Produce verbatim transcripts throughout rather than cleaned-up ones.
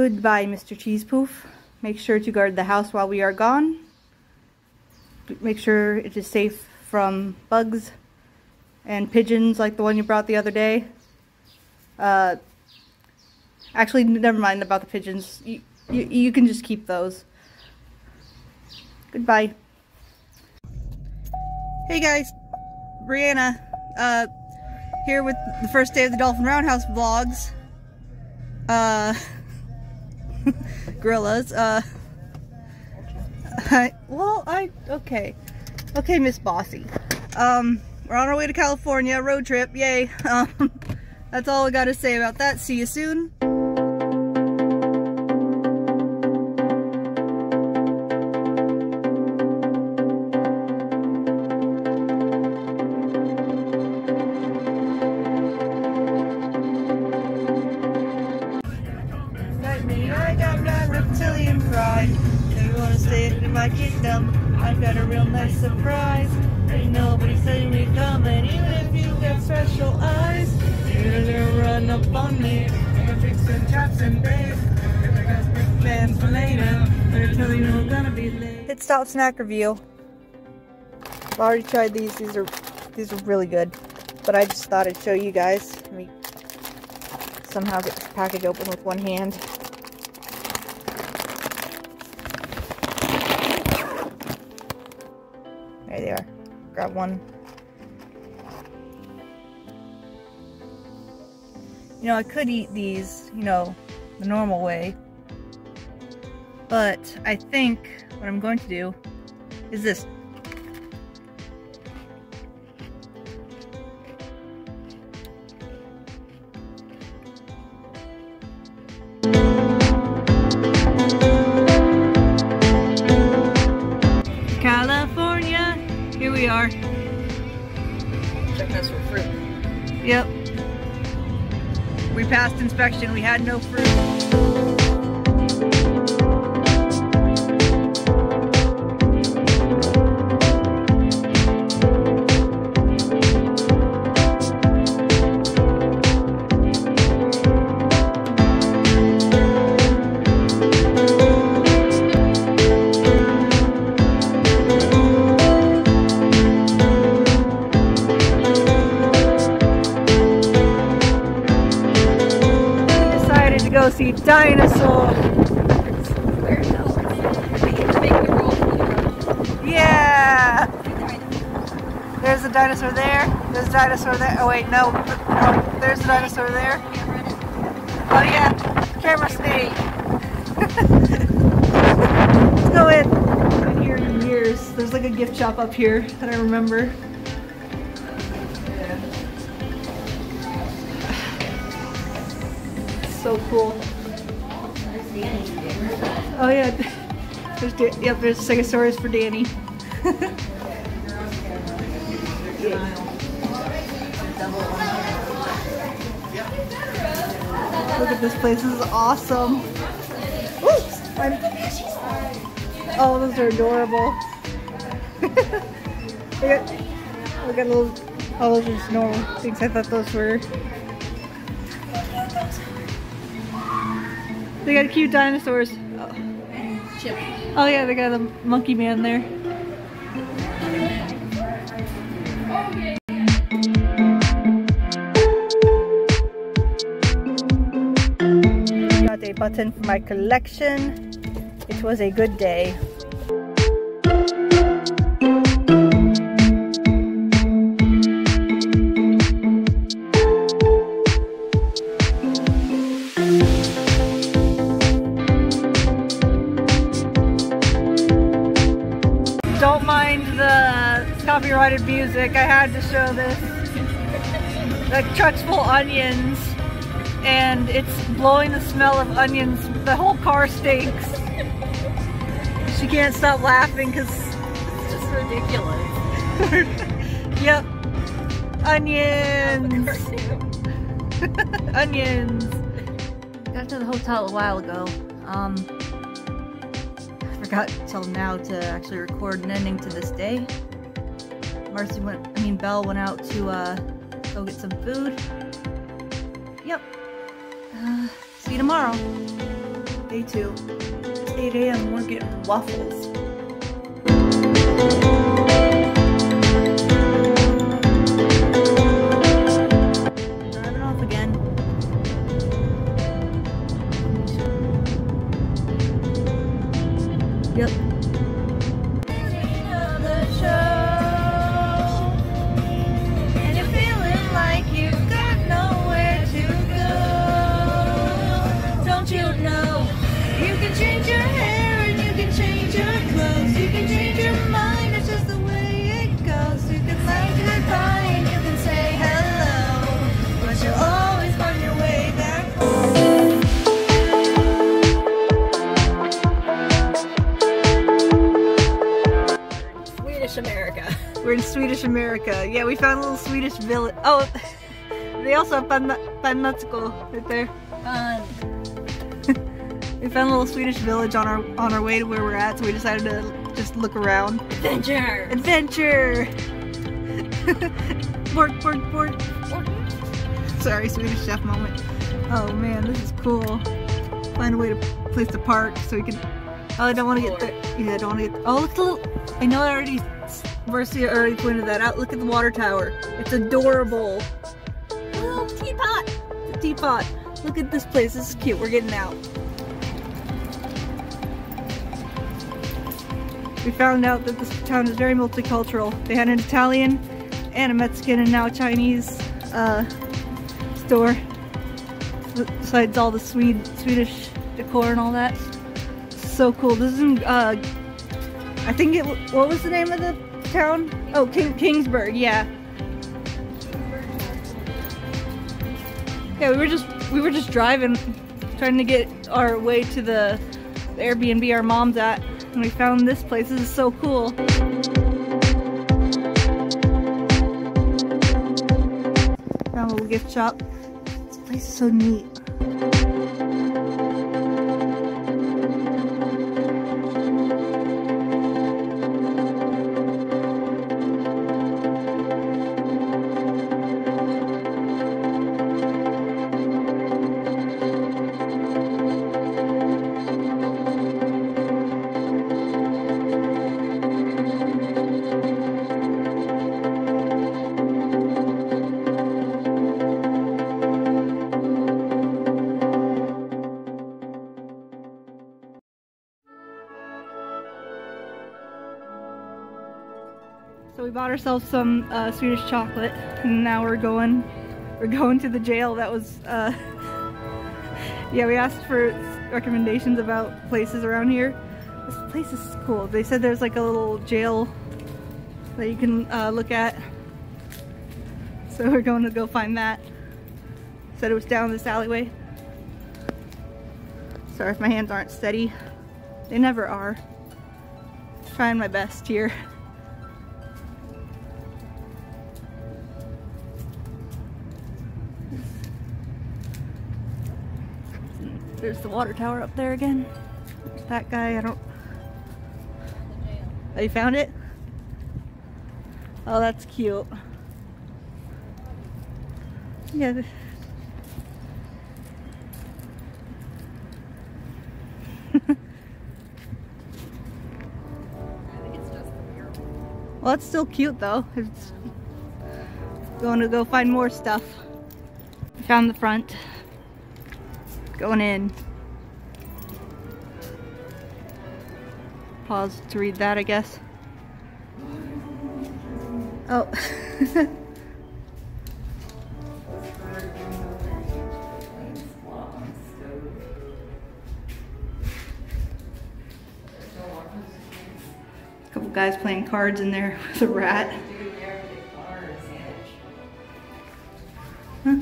Goodbye, Mister Cheesepoof. Make sure to guard the house while we are gone. Make sure it is safe from bugs and pigeons like the one you brought the other day. Uh, actually, never mind about the pigeons. You, you, you can just keep those. Goodbye. Hey guys, Breanna, uh, here with the first day of the Dolphin Roundhouse vlogs. Uh, gorillas, uh, I, well, I, okay, okay, Miss Bossy, um, we're on our way to California, road trip, yay, um, that's all I gotta say about that, see you soon. Pit stop snack review. I've already tried these. These are these are really good, but I just thought I'd show you guys. Let me somehow get this package open with one hand. There they are. Grab one. You know, I could eat these, you know, the normal way, but I think what I'm going to do is this. California! Here we are. Check this for fruit. Yep. We passed inspection, we had no fruit. See dinosaur. Yeah. There's a dinosaur there. There's a dinosaur there. Oh wait, no. Oh, there's a dinosaur there. Oh yeah. Camera snake. Let's go in. I've been here in years. There's like a gift shop up here that I remember. So cool. Oh yeah, there's da yep, there's Stegosaurus for Danny. Look at this place, this is awesome. Oops, I'm... Oh, those are adorable. Look at, look at little, oh, those are just normal things. I thought those were... They got cute dinosaurs. Oh. Oh yeah, they got a monkey man there. Got a button for my collection. It was a good day. Copyrighted music. I had to show this. Like truck's full of onions, and it's blowing the smell of onions. The whole car stinks. She can't stop laughing because it's just ridiculous. Yep, onions. Onions. Got to the hotel a while ago. Um, I forgot till now to actually record an ending to this day. Marcy went, I mean Belle went out to uh, go get some food. Yep. Uh, see you tomorrow. eight a m we're getting waffles. Driving off again. Yep. Another show. And you're feeling like you've got nowhere to go. Don't you know? You can change your hair and you can change your clothes. You can change your mind, it's just the way it goes. You can say goodbye and you can say hello, but you'll always find your way back home. Swedish America. We're in Swedish America. Yeah, we found a little Swedish village. Oh, they also have pan Panmatsko right there. Pan. We found a little Swedish village on our on our way to where we're at, so we decided to just look around. Adventure! Adventure! Bork, bork, bork. Sorry, Swedish chef moment. Oh man, this is cool. Find a way to place to park so we can. Oh, I don't want to get there. Yeah, I don't want to get. Oh, look at the little. I know I already. Marcia already pointed that out. Look at the water tower. It's adorable. A little teapot. The teapot. Look at this place. This is cute. We're getting out. We found out that this town is very multicultural. They had an Italian and a Mexican and now a Chinese uh, store, besides all the Swede, Swedish decor and all that. So cool. This is in, uh, I think it, what was the name of the town? Oh, King, Kingsburg, yeah. Yeah, we were just, we were just driving, trying to get our way to the, the Airbnb our mom's at. And we found this place. This is so cool. Found a little gift shop. This place is so neat. So we bought ourselves some uh, Swedish chocolate, and now we're going, we're going to the jail. That was, uh, yeah. We asked for recommendations about places around here. This place is cool. They said there's like a little jail that you can uh, look at. So we're going to go find that. Said it was down this alleyway. Sorry if my hands aren't steady. They never are. Trying my best here. There's the water tower up there again. There's that guy, I don't... Oh, you found it? Oh, that's cute. Yeah. Well, it's still cute though. It's going to go find more stuff. Found the front. Going in. Pause to read that, I guess. Oh. A couple guys playing cards in there with a rat. Huh?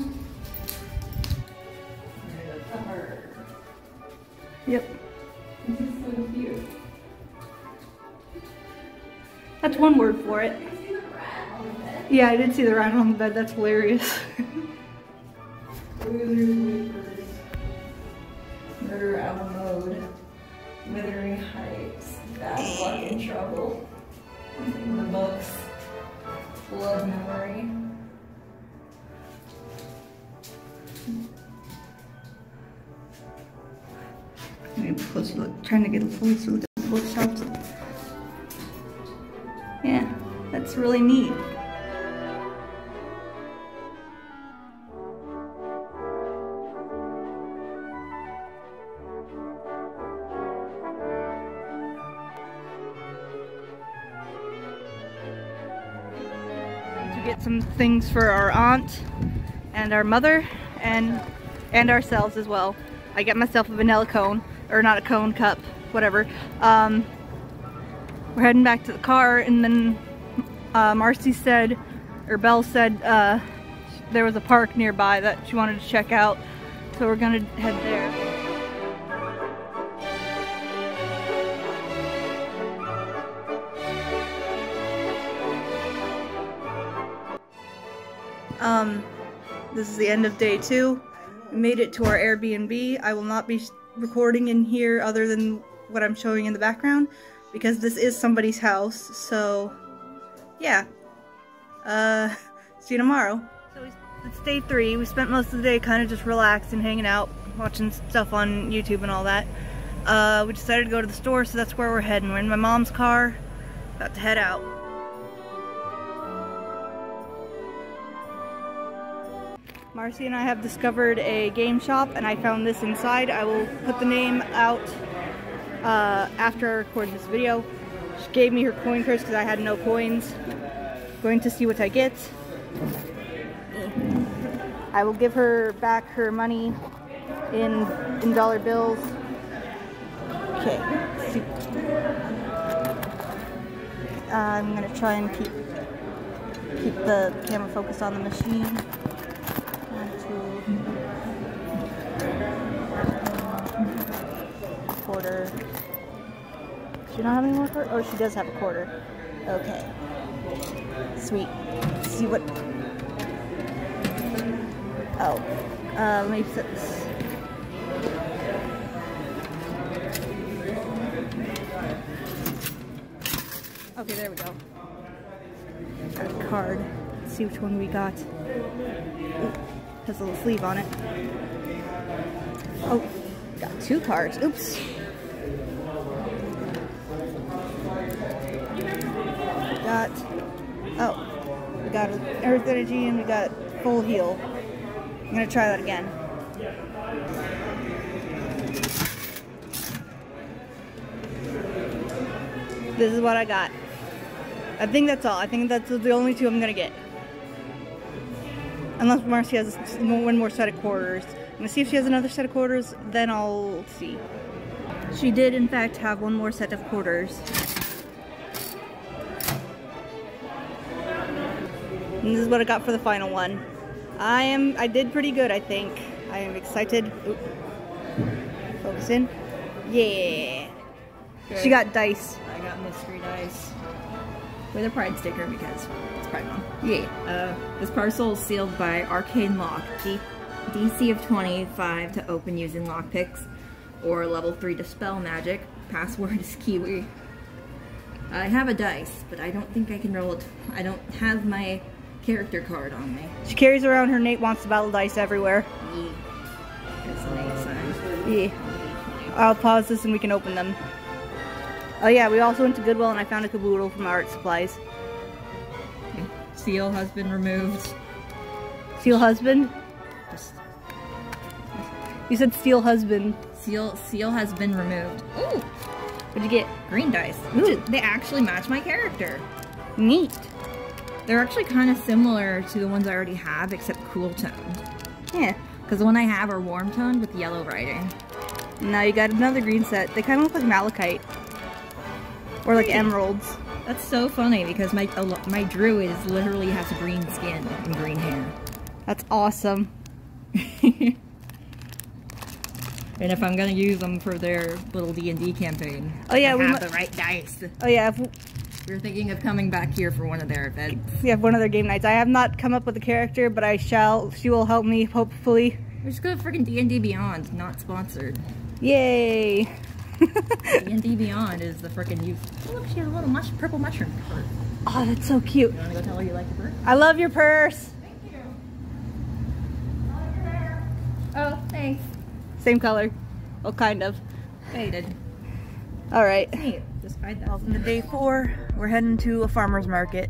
Yep. This is so cute. That's one word for it. Did you see the rat on the bed? Yeah, I did see the rat on the bed. That's hilarious. Murder out mode. Withering heights. Bad luck and trouble. In the books. Blood memory. a close look, trying to get a close look at the bookshelves. Yeah, that's really neat. Get some things for our aunt and our mother and and ourselves as well. I got myself a vanilla cone, or not a cone, cup, whatever. Um, we're heading back to the car, and then uh, Marcy said, or Belle said, uh, there was a park nearby that she wanted to check out, so we're gonna head there. Um, this is the end of day two. We made it to our Airbnb. I will not be recording in here other than what I'm showing in the background, because this is somebody's house, so yeah. Uh, see you tomorrow. So it's day three. We spent most of the day kind of just relaxing, hanging out, watching stuff on YouTube and all that. Uh, we decided to go to the store, so that's where we're heading. We're in my mom's car, about to head out. Marcy and I have discovered a game shop, and I found this inside. I will put the name out uh, after I record this video. She gave me her coin purse because I had no coins. Going to see what I get. I will give her back her money in in dollar bills. Okay. Uh, I'm gonna try and keep keep the camera focused on the machine. Quarter. She don't have any more quarters? Oh, she does have a quarter. Okay. Sweet. Let's see what... Oh. Uh, let me set this. Okay, there we go. Got a card. Let's see which one we got. Ooh, has a little sleeve on it. Oh. Got two cards. Oops. We got, oh, we got Earth Energy and we got Full Heal. I'm gonna try that again. This is what I got. I think that's all. I think that's the only two I'm gonna get. Unless Marcy has one more set of quarters. I'm gonna see if she has another set of quarters, then I'll see. She did, in fact, have one more set of quarters. And this is what I got for the final one. I am, I did pretty good, I think. I am excited. Oop. Focus in. Yeah. Good. She got dice. I got mystery dice. With a pride sticker, because it's Pride Month. Yeah. Uh, this parcel is sealed by Arcane Lock. Deep D C of twenty-five to open using lockpicks, or level three dispel magic. Password is Kiwi. I have a dice, but I don't think I can roll it. I don't have my character card on me. She carries around her Nate Wants to Battle dice everywhere. Yeah. That's a Nate sign. Yeah. I'll pause this and we can open them. Oh yeah, we also went to Goodwill and I found a caboodle from art supplies. Okay. Seal has been removed. Seal husband? You said seal husband. Seal seal has been removed. Ooh! What'd you get? Green dice. Ooh. They actually match my character. Neat. They're actually kind of similar to the ones I already have, except cool toned. Yeah. Because the one I have are warm toned with yellow writing. Now you got another green set. They kind of look like malachite. Or like emeralds. That's so funny because my, my druid literally has green skin and green hair. That's awesome. And if I'm gonna use them for their little D and D campaign, oh yeah, we have the right dice. Oh yeah, if we... we're thinking of coming back here for one of their events. Yeah, one of their game nights. I have not come up with a character, but I shall. She will help me, hopefully. We're just gonna freaking D and D Beyond, not sponsored. Yay! D and D Beyond is the freaking youth. Oh, look, she has a little mush purple mushroom. Oh, that's so cute. You wanna go tell her you like your purse? I love your purse. Thank you. I love your hair. Oh, thanks. Same color. Well, kind of. Yeah, you did. All right. Neat. Just hide that. Welcome to day four. We're heading to a farmer's market.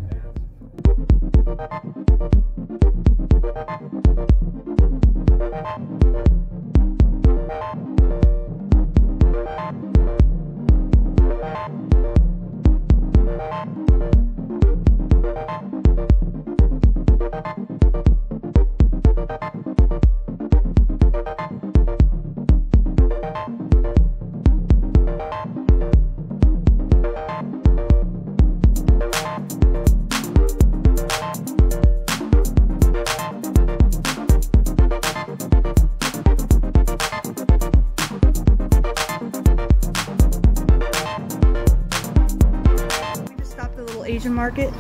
Market.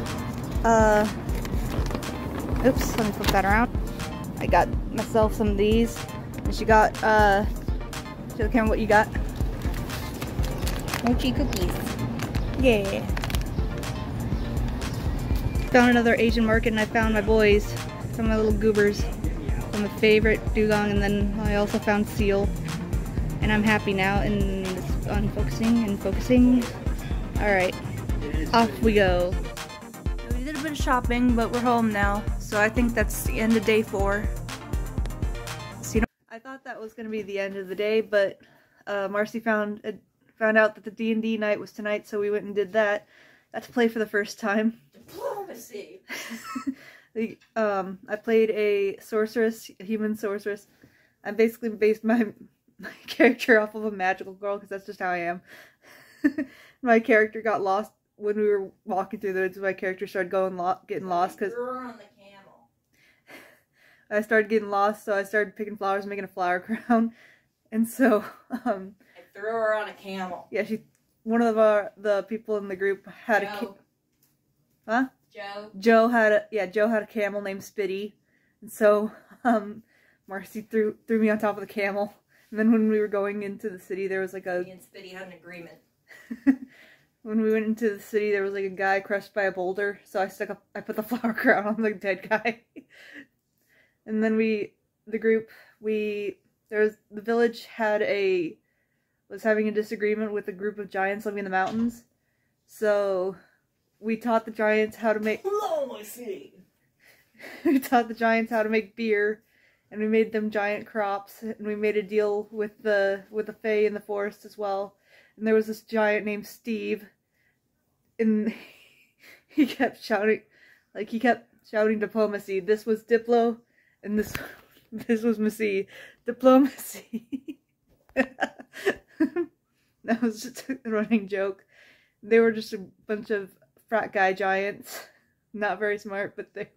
Uh, oops, let me flip that around. I got myself some of these. And she got, uh, show the camera what you got. Mochi cookies. Yeah. Found another Asian market and I found my boys. Some of my little goobers. From my favorite dugong, and then I also found seal. And I'm happy now and it's unfocusing and focusing. Alright. Off we go. We did a bit of shopping, but we're home now, so I think that's the end of day four. So, you know, I thought that was going to be the end of the day, but uh, Marcy found uh, found out that the D and D night was tonight, so we went and did that. Got to play for the first time. Diplomacy! the, um, I played a sorceress, a human sorceress. I basically based my, my character off of a magical girl, because that's just how I am. My character got lost. When we were walking through the woods, my character started going lo getting lost because I started getting lost, so I started picking flowers and making a flower crown. And so, um... I threw her on a camel. Yeah, she... One of our, the people in the group had Joe. a... Joe. Huh? Joe. Joe had a... Yeah, Joe had a camel named Spitty. And so, um, Marcy threw threw me on top of the camel. And then when we were going into the city, there was like a... Me and Spitty had an agreement. When we went into the city, there was like a guy crushed by a boulder, so I stuck up, I put the flower crown on the dead guy. And then we, the group, we, there was, the village had a, was having a disagreement with a group of giants living in the mountains. So, we taught the giants how to make, we taught the giants how to make beer, and we made them giant crops, and we made a deal with the, with the fae in the forest as well. And there was this giant named Steve. And he kept shouting, like he kept shouting diplomacy. This was Diplo, and this this was Macy. Diplomacy. That was just a running joke. They were just a bunch of frat guy giants, not very smart, but they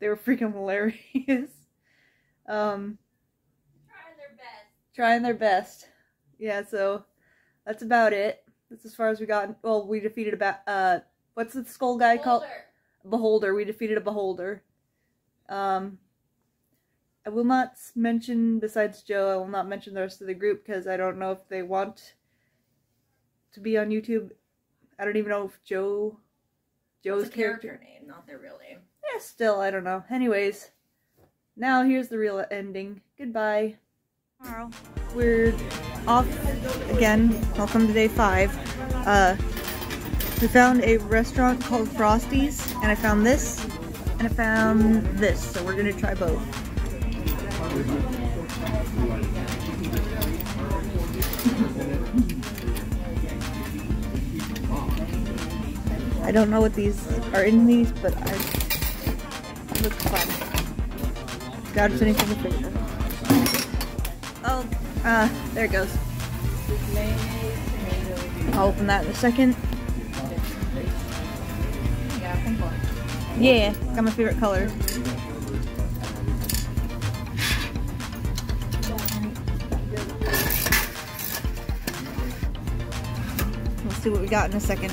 they were freaking hilarious. Um, trying their best. Trying their best. Yeah. So that's about it. That's as far as we got. Well, we defeated a ba uh, what's the skull guy called? Beholder. We defeated a beholder. Um, I will not mention, besides Joe, I will not mention the rest of the group because I don't know if they want to be on YouTube. I don't even know if Joe, Joe's it's a character, character name, not their real name. Yeah, still, I don't know. Anyways, now here's the real ending. Goodbye. Tomorrow. We're off again. Welcome to day five. Uh, we found a restaurant called Frosty's, and I found this, and I found this. So we're gonna try both. I don't know what these are in these, but I look fun. Got it finished in the picture. Oh, uh, there it goes. I'll open that in a second. Yeah, got my favorite color. We'll see what we got in a second.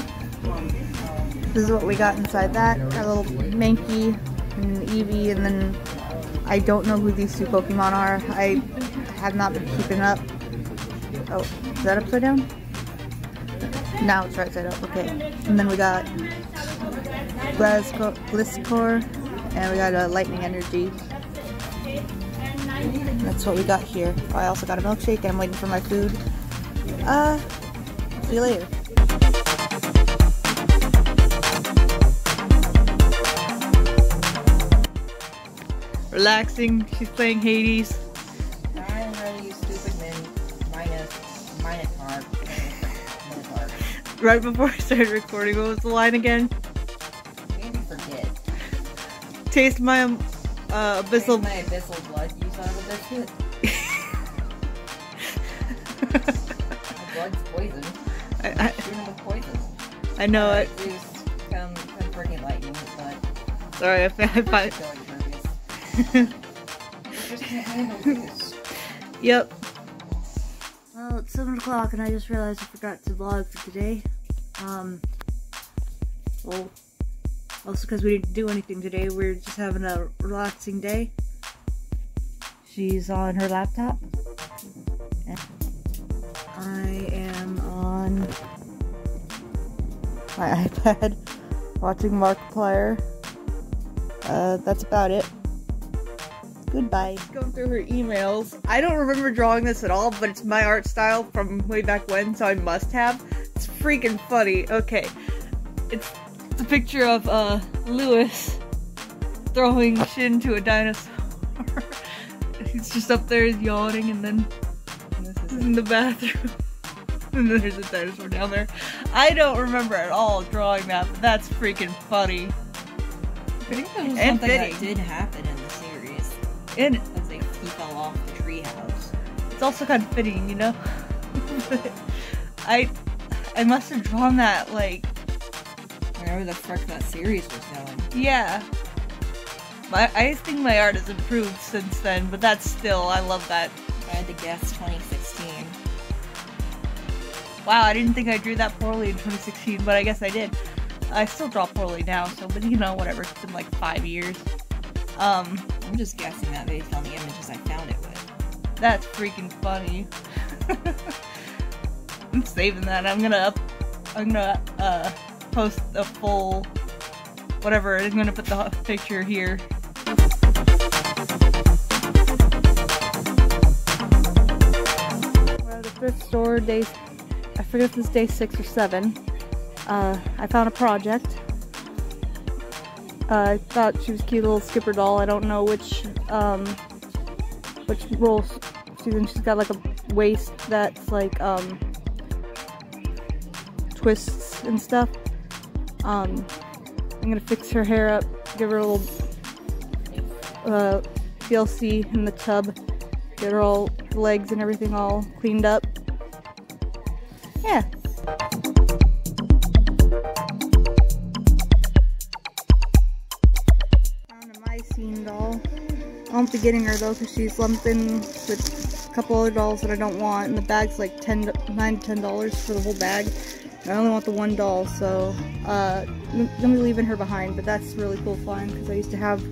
This is what we got inside that. Got a little Mankey and Eevee, and then I don't know who these two Pokemon are. I have not been keeping up. Oh, is that upside down? No, it's right side up. Okay. And then we got Blizzcore, and we got a Lightning Energy. That's what we got here. I also got a milkshake, and I'm waiting for my food. Uh, see you later. Relaxing. She's playing Hades. I'm ready, you stupid man. Minus, minus hard. Minus hard. Right before I started recording, what was the line again? Maybe forget. Taste my uh, abyssal. Taste my abyssal blood. You son of a bitch. My blood's poison. I, I, I'm with poison. I know uh, it. Just come, come freaking lightning, but. Sorry, I find. Yep. Well, it's seven o'clock and I just realized I forgot to vlog for today. Um, well, also because we didn't do anything today, we're just having a relaxing day. She's on her laptop. I am on my iPad watching Markiplier. Uh, that's about it. Goodbye. Going through her emails. I don't remember drawing this at all, but it's my art style from way back when, so I must have. It's freaking funny. Okay. It's, it's a picture of uh, Lewis throwing Shin to a dinosaur. He's just up there yawning, and then and this is in it. The bathroom. And then there's a dinosaur down there. I don't remember at all drawing that, but that's freaking funny. I think that was and something fitting. That did happen in the series. And as they he fell off the treehouse. It's also kind of fitting, you know. I I must have drawn that like wherever the frick that series was going. Yeah. My I think my art has improved since then, but that's still I love that. If I had to guess twenty sixteen. Wow, I didn't think I drew that poorly in twenty sixteen, but I guess I did. I still draw poorly now, so but you know whatever. It's been like five years. Um, I'm just guessing that based on the images I found it with. That's freaking funny. I'm saving that. I'm gonna up, I'm gonna uh, post a full whatever. I'm gonna put the picture here. We're at a thrift store. Day, I forget if it's day six or seven. Uh, I found a project. Uh, I thought she was a cute little skipper doll. I don't know which, um, which role she's in. She's got like a waist that's like, um, twists and stuff. Um, I'm gonna fix her hair up, give her a little, uh, B L C in the tub, get her all legs and everything all cleaned up. Yeah. Doll. I won't be getting her though because she's lumped in with a couple other dolls that I don't want, and the bag's like ten, nine to ten dollars for the whole bag. And I only want the one doll, so uh, I'm gonna be leaving her behind. But that's really cool find because I used to have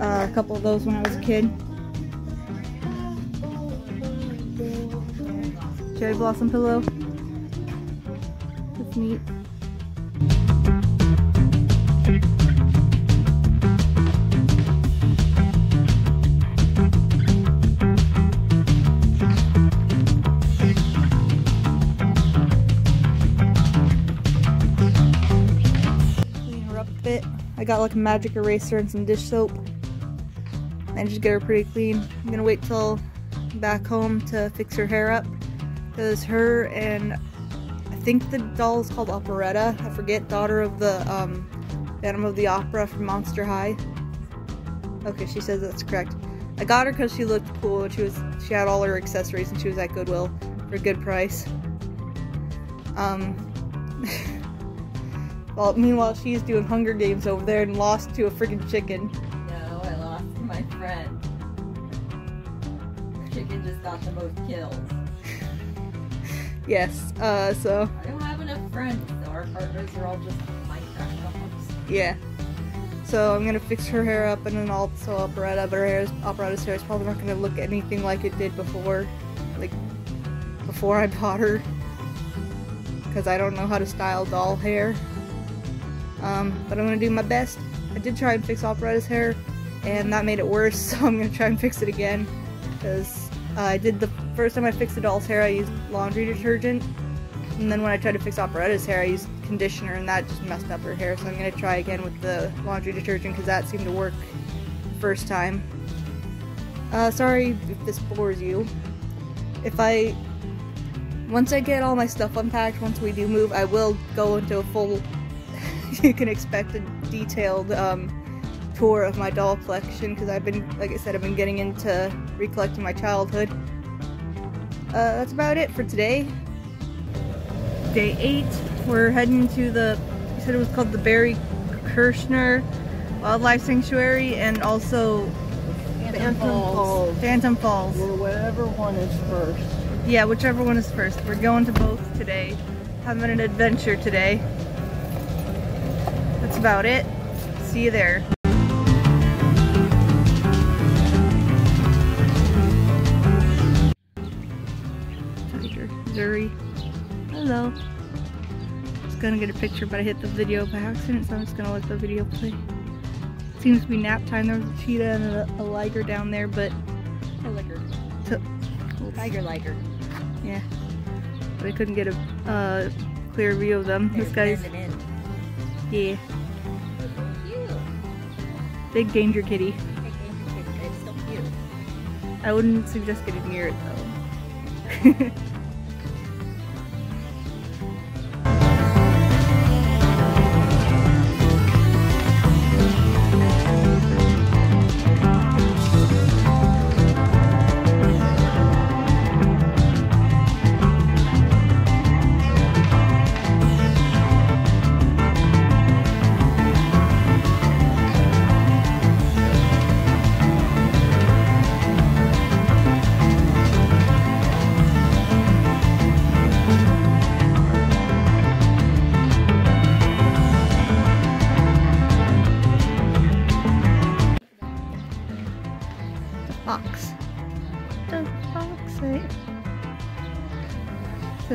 uh, a couple of those when I was a kid. Cherry blossom pillow. That's neat. I got like a magic eraser and some dish soap and just get her pretty clean. I'm gonna wait till back home to fix her hair up because her and I think the doll is called Operetta. I forget, daughter of the um, Phantom of the Opera from Monster High. Okay, she says that's correct. I got her because she looked cool. She was she had all her accessories and she was at Goodwill for a good price. Um. Well, meanwhile, she's doing Hunger Games over there and lost to a freaking chicken. No, I lost to my friend. The chicken just got the most kills. Yes, uh, so... I don't have enough friends, so our partners are all just Minecraft dogs. Yeah. So I'm gonna fix her hair up and then also Operetta, but her hair is, Operetta's hair is probably not gonna look anything like it did before. Like, before I bought her. Because I don't know how to style doll hair. Um, but I'm gonna do my best. I did try and fix Operetta's hair, and that made it worse, so I'm gonna try and fix it again, because Uh, I did the first time I fixed the doll's hair, I used laundry detergent. And then when I tried to fix Operetta's hair, I used conditioner, and that just messed up her hair. So I'm going to try again with the laundry detergent, because that seemed to work the first time. Uh, sorry if this bores you. If I... Once I get all my stuff unpacked, once we do move, I will go into a full... you can expect a detailed um, tour of my doll collection, because I've been, like I said, I've been getting into recollecting my childhood. Uh, that's about it for today. Day eight, we're heading to the, I said it was called the Barry Kirshner Wildlife Sanctuary, and also Phantom, Phantom Falls. Falls. Phantom Falls. Or whatever one is first. Yeah, whichever one is first. We're going to both today, having an adventure today. That's about it. See you there. Tiger, Zuri. Hello. I was gonna get a picture, but I hit the video by accident, so I'm just gonna let the video play. Seems to be nap time. There was a cheetah and a, a liger down there, but a liger. Tiger liger. Yeah. But I couldn't get a uh, clear view of them. They're this guy's. In. Yeah. They're so cute. Big danger kitty. Big danger kitty. It's so cute. I wouldn't suggest getting near it though.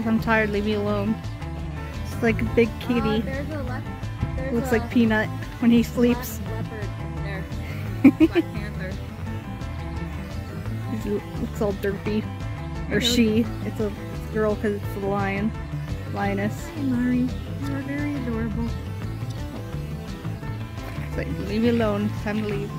I'm tired, leave me alone. It's like a big kitty. Uh, there's a lef there's Looks a like Peanut when he sleeps. Leopard there. Black Panther. He looks all derpy. Or she. It's a girl because it's a lion. Lioness. Hey, Mari. You are very adorable. It's like, leave me alone. It's time to leave.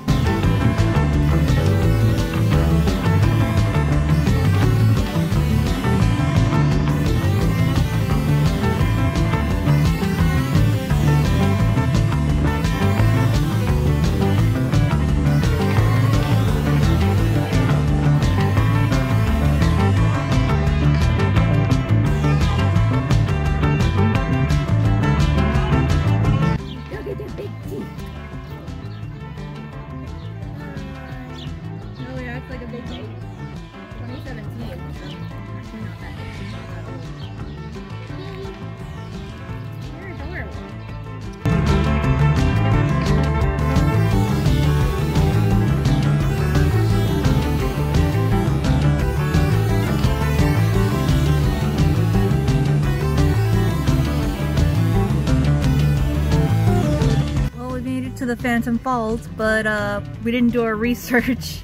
The Phantom Falls, but uh, we didn't do our research.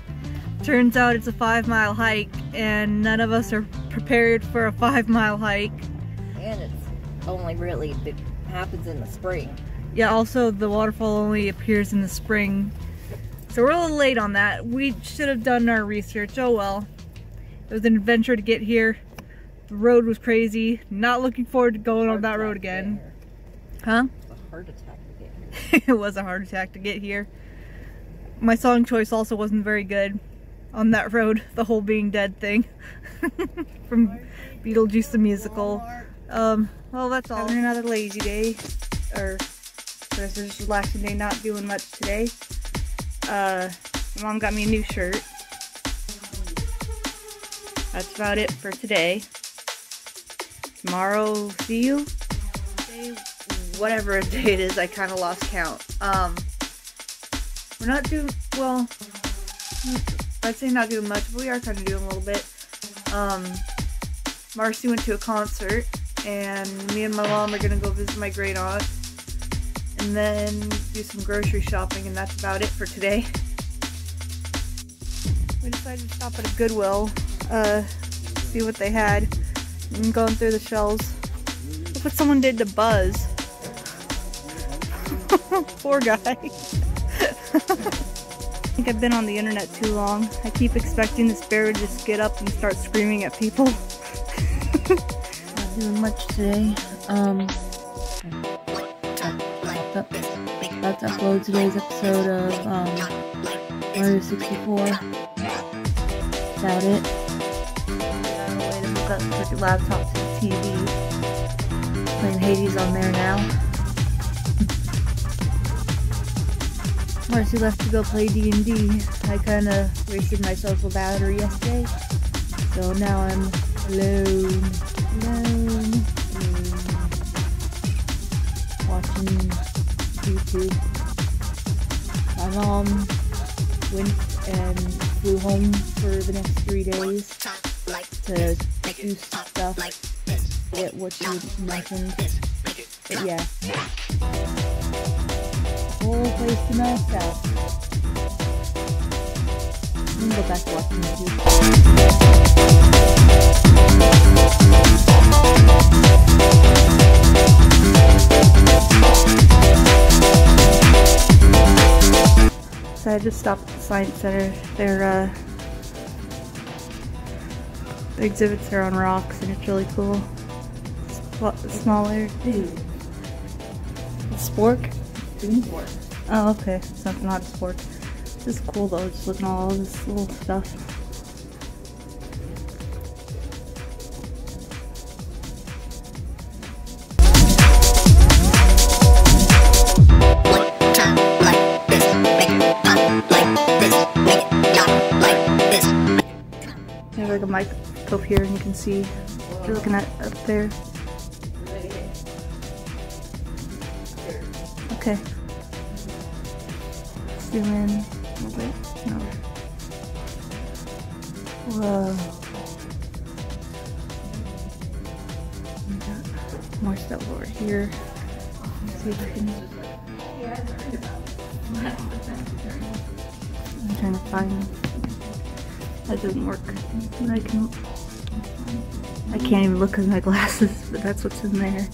Turns out it's a five mile hike, and none of us are prepared for a five mile hike. And it's only really it happens in the spring. Yeah. Also, the waterfall only appears in the spring, so we're a little late on that. We should have done our research. Oh well. It was an adventure to get here. The road was crazy. Not looking forward to going on that road again. Huh? A heart attack. It was a heart attack to get here. My song choice also wasn't very good on that road, the whole being dead thing. From Beetlejuice the musical. Um, well, that's all. Having another lazy day, or this is just relaxing day, not doing much today. Uh, my mom got me a new shirt. That's about it for today. Tomorrow, see you. Whatever day it is, I kind of lost count. Um, we're not doing, well, I'd say not doing much, but we are kind of doing a little bit. Um, Marcy went to a concert, and me and my mom are going to go visit my great aunt, and then do some grocery shopping, and that's about it for today. We decided to stop at a Goodwill uh, see what they had. I'm going through the shells. Look what someone did to Buzz. Poor guy. I think I've been on the internet too long. I keep expecting this bear to just get up and start screaming at people. Not doing much today. Um, Let's upload today's episode of um, Mario sixty-four. About it. I'm way to hook up the laptop to the T V. Playing Hades on there now. Marcy left to go play D and D. I kind of wasted my social battery yesterday, so now I'm alone, alone, alone. Watching YouTube. My mom went and flew home for the next three days to do stuff, get what she mentioned. But yeah. Whole place to myself. I'm gonna go back to watching YouTube. So I just stopped at the Science Center. Their uh, the exhibits are on rocks, and it's really cool. It's smaller. Dude. Spork. Oh, okay. It's not, not a sport. It's just cool though, just looking at all this little stuff. There's like a microscope here, and you can see what you're looking at up there. Okay. Zoom in a little bit. No. Whoa. We got more stuff over here. Let's see if I can. I'm trying to find. That doesn't work. But I can. I can't even look at my glasses, but that's what's in there.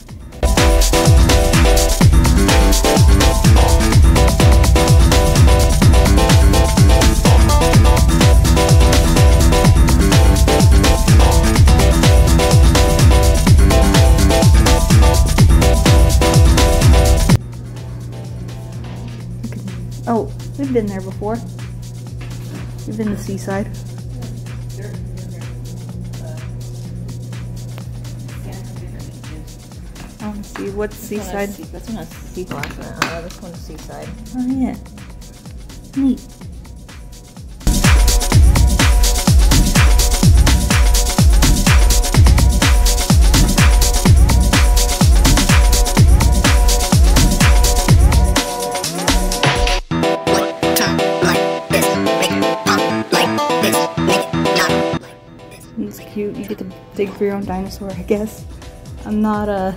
Oh, we've been there before. We've been to Seaside. Um, see what's this Seaside? One sea, that's one of Seaside. Uh, this one's Seaside. Oh yeah. Neat. It's cute. You get to dig for your own dinosaur, I guess. I'm not a. Uh,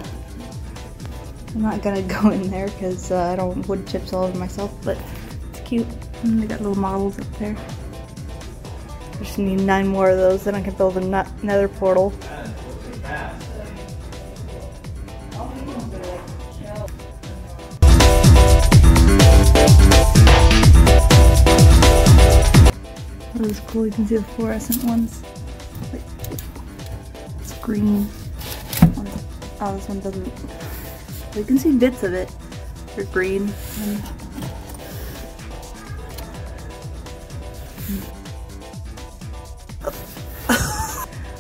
I'm not gonna go in there because uh, I don't want wood chips all over myself, but it's cute. And they got little models up there. I just need nine more of those, then I can build another portal. Oh, this is cool. You can see the fluorescent ones. It's green. Oh, this one doesn't. You can see bits of it. They're green.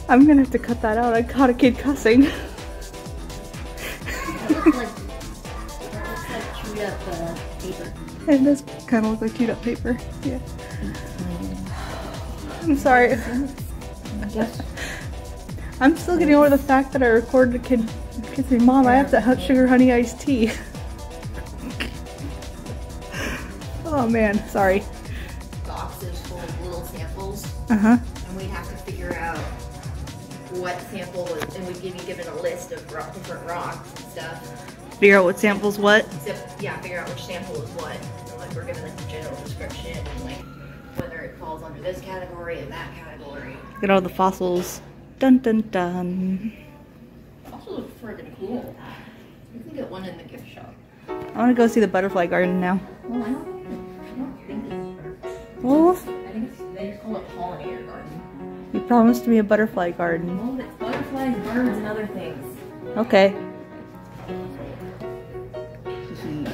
I'm gonna have to cut that out. I caught a kid cussing. That looks like, like chewed up uh, paper. It does kind of look like chewed up paper. Yeah. I'm sorry. I'm still getting over the fact that I recorded a kid. Kids say, Mom, I have that hot sugar honey iced tea. Oh man, sorry. Boxes full of little samples. Uh-huh. And we'd have to figure out what sample was, and we'd be given a list of rock, different rocks and stuff. Figure out what samples what? So, yeah, figure out which sample is what. And, like, we're given like the general description and like whether it falls under this category and that category. Look at all the fossils. Dun dun dun. Fossils are friggin' cool. You can get one in the gift shop. I want to go see the butterfly garden now. Well, I don't, I don't think it's butterfly. Well, I think it's, they just call it pollinator garden. You promised me a butterfly garden. Well, it's butterflies, birds, and other things. Okay.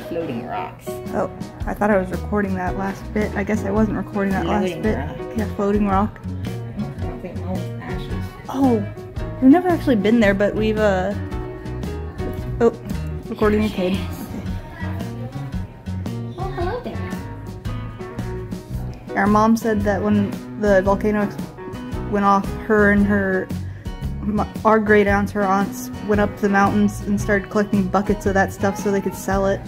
Floating rocks. Oh, I thought I was recording that last bit. I guess I wasn't recording that floating last bit. Rock. Yeah, floating rock. I don't think all the ashes. Oh, we've never actually been there, but we've, uh... Oh, recording yes, a kid. Yes. Okay. Oh, hello there. Our mom said that when the volcano went off, her and her... our great aunts, her aunts, went up to the mountains and started collecting buckets of that stuff so they could sell it.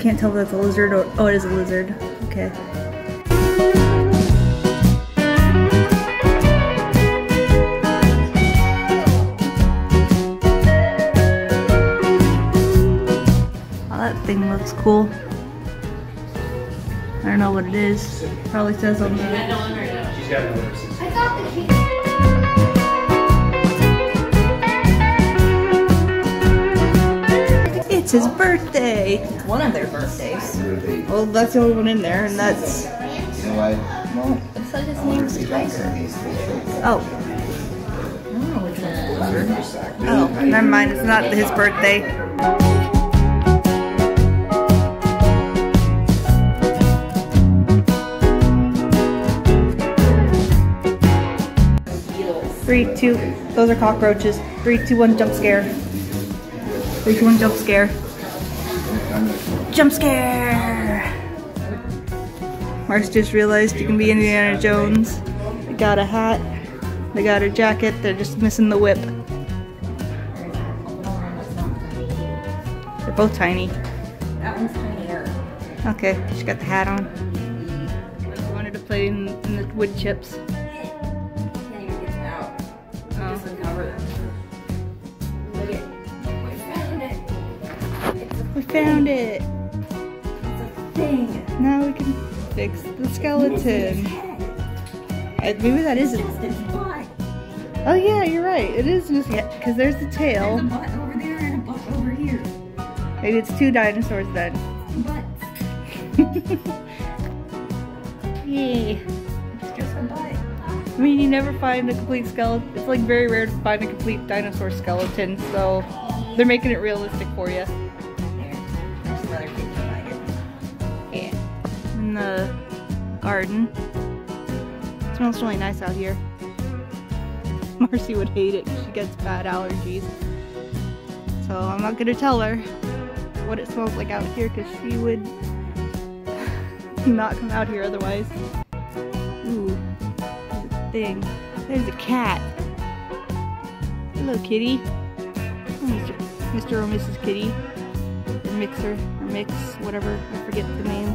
Can't tell if that's a lizard or oh, it is a lizard. Okay. Thing looks cool. I don't know what it is. Probably says on the. She's got no nurses. I got the key. It's his birthday. One of their birthdays. Well, that's the only one in there, and that's. You know what? Looks like his name's Tiger. Oh. Oh, never mind. It's not his birthday. Three, two, those are cockroaches. Three, two, one, jump scare. Three, two, one, jump scare. Jump scare! Mark's just realized you can be Indiana Jones. They got a hat. They got a jacket. They're just missing the whip. They're both tiny. That one's tinier. Okay, she got the hat on. I wanted to play in, in the wood chips. We found it! It's a thing! Now we can fix the skeleton. I, maybe that isn't. Oh yeah, you're right. It is just because there's the tail. There's a butt over there and a butt over here. Maybe it's two dinosaurs then. It's a butt. Yay. It's just a butt. I mean, you never find a complete skeleton. It's like very rare to find a complete dinosaur skeleton, so they're making it realistic for you. In the garden. It smells really nice out here. Marcy would hate it because she gets bad allergies. So I'm not going to tell her what it smells like out here because she would not come out here otherwise. Ooh, there's a thing. There's a cat. Hello, kitty. Oh, Mister or Missus Kitty. Or Mixer or Mix, whatever. I forget the name.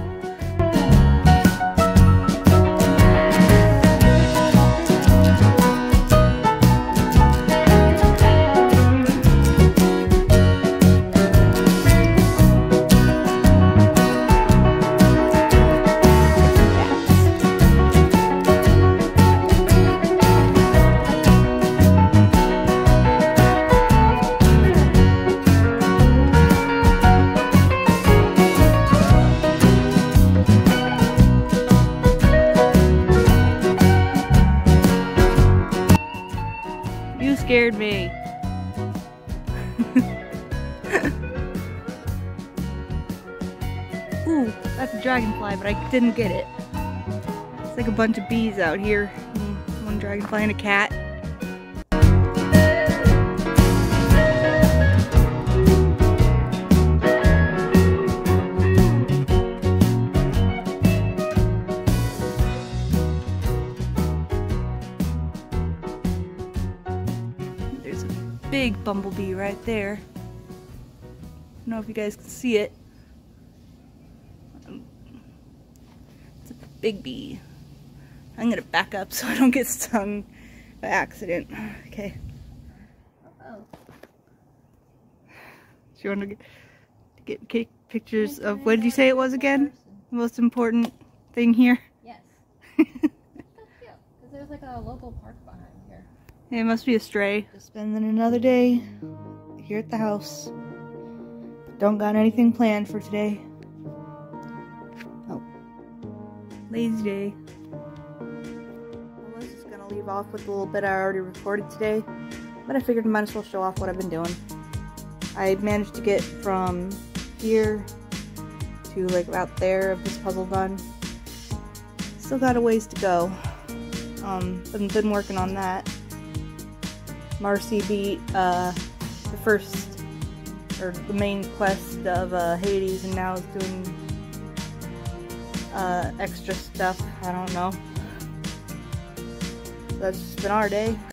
Scared me. Ooh, that's a dragonfly, but I didn't get it. It's like a bunch of bees out here. One dragonfly and a cat. Big bumblebee right there. I don't know if you guys can see it. It's a big bee. I'm gonna back up so I don't get stung by accident. Okay. Uh-oh. Do you want to get, get, get pictures of, what did you say it was again? The most important thing here? Yes. That's cute, because there's like a local park behind here. It must be a stray. Just spending another day here at the house. Don't got anything planned for today. Oh. Lazy day. I was just gonna leave off with a little bit I already recorded today, but I figured I might as well show off what I've been doing. I managed to get from here to like about there of this puzzle done. Still got a ways to go. Um, but I've been working on that. Marcy beat uh, the first, or the main quest of uh, Hades, and now is doing uh, extra stuff. I don't know. That's just been our day.